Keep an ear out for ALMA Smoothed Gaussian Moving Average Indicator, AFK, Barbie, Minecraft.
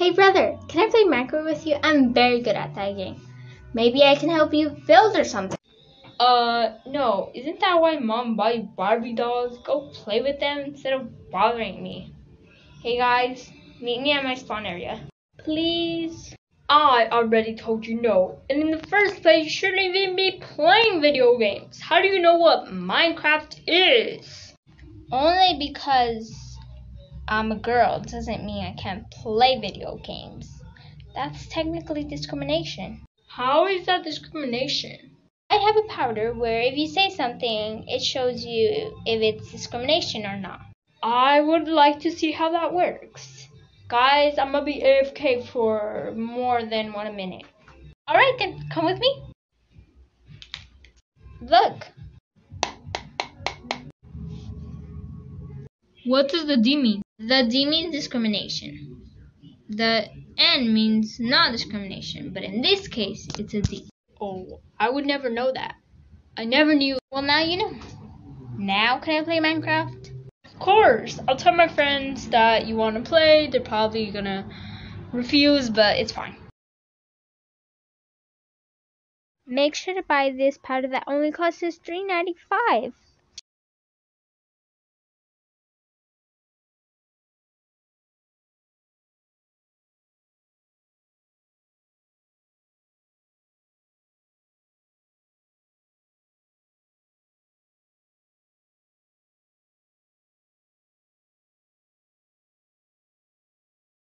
Hey brother, can I play Minecraft with you? I'm very good at that game. Maybe I can help you build or something. No. Isn't that why mom bought you Barbie dolls? Go play with them instead of bothering me. Hey guys, meet me at my spawn area. Please? I already told you no. And in the first place, you shouldn't even be playing video games. How do you know what Minecraft is? Only because I'm a girl doesn't mean I can't play video games. That's technically discrimination. How is that discrimination? I have a powder where if you say something, it shows you if it's discrimination or not. I would like to see how that works. Guys, I'm gonna be AFK for more than 1 minute. Alright then, come with me. Look. What does the D mean? The D means discrimination. The N means not discrimination, but in this case, it's a D. Oh, I would never know that. I never knew. Well, now you know. Now can I play Minecraft? Of course, I'll tell my friends that you want to play. They're probably gonna refuse, but it's fine. Make sure to buy this powder that only costs $3.95.